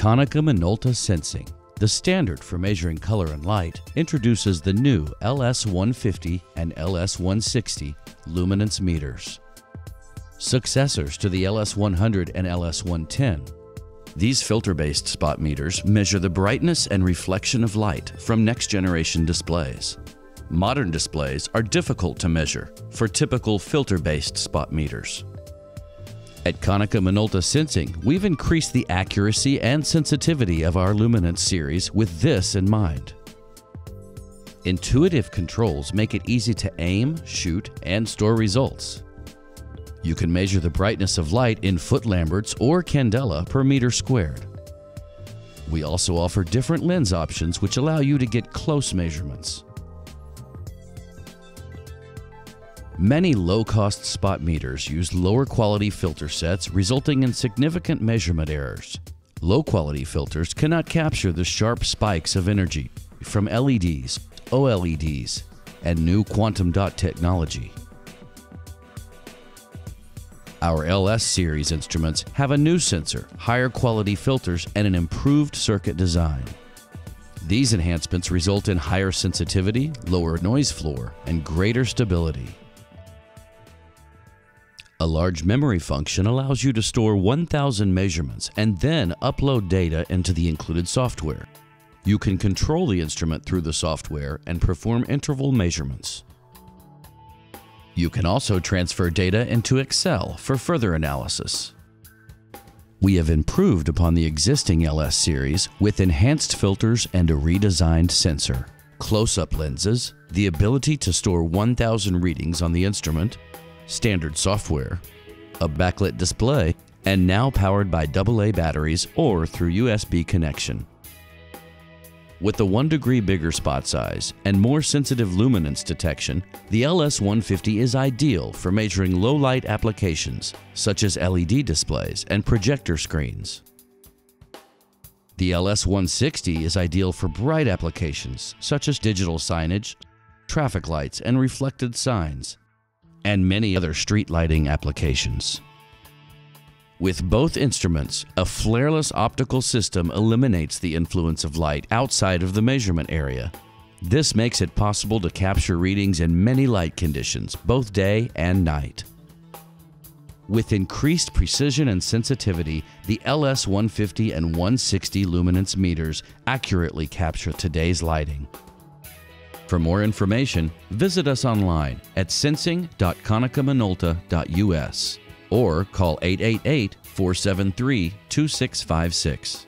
Konica Minolta Sensing, the standard for measuring color and light, introduces the new LS-150 and LS-160 luminance meters, successors to the LS-100 and LS-110. These filter-based spot meters measure the brightness and reflection of light from next-generation displays. Modern displays are difficult to measure for typical filter-based spot meters. At Konica Minolta Sensing, we've increased the accuracy and sensitivity of our luminance series with this in mind. Intuitive controls make it easy to aim, shoot, and store results. You can measure the brightness of light in foot-lamberts or candela per meter squared. We also offer different lens options which allow you to get close measurements. Many low-cost spot meters use lower-quality filter sets, resulting in significant measurement errors. Low-quality filters cannot capture the sharp spikes of energy from LEDs, OLEDs, and new quantum dot technology. Our LS series instruments have a new sensor, higher-quality filters, and an improved circuit design. These enhancements result in higher sensitivity, lower noise floor, and greater stability. A large memory function allows you to store 1,000 measurements and then upload data into the included software. You can control the instrument through the software and perform interval measurements. You can also transfer data into Excel for further analysis. We have improved upon the existing LS series with enhanced filters and a redesigned sensor, close-up lenses, the ability to store 1,000 readings on the instrument, standard software, a backlit display, and now powered by AA batteries or through USB connection. With the 1 degree bigger spot size and more sensitive luminance detection, the LS-150 is ideal for measuring low-light applications such as LED displays and projector screens. The LS-160 is ideal for bright applications such as digital signage, traffic lights and reflected signs, and many other street lighting applications. With both instruments, a flareless optical system eliminates the influence of light outside of the measurement area. This makes it possible to capture readings in many light conditions, both day and night. With increased precision and sensitivity, the LS-150 and 160 luminance meters accurately capture today's lighting. For more information, visit us online at sensing.konicaminolta.us or call 888-473-2656.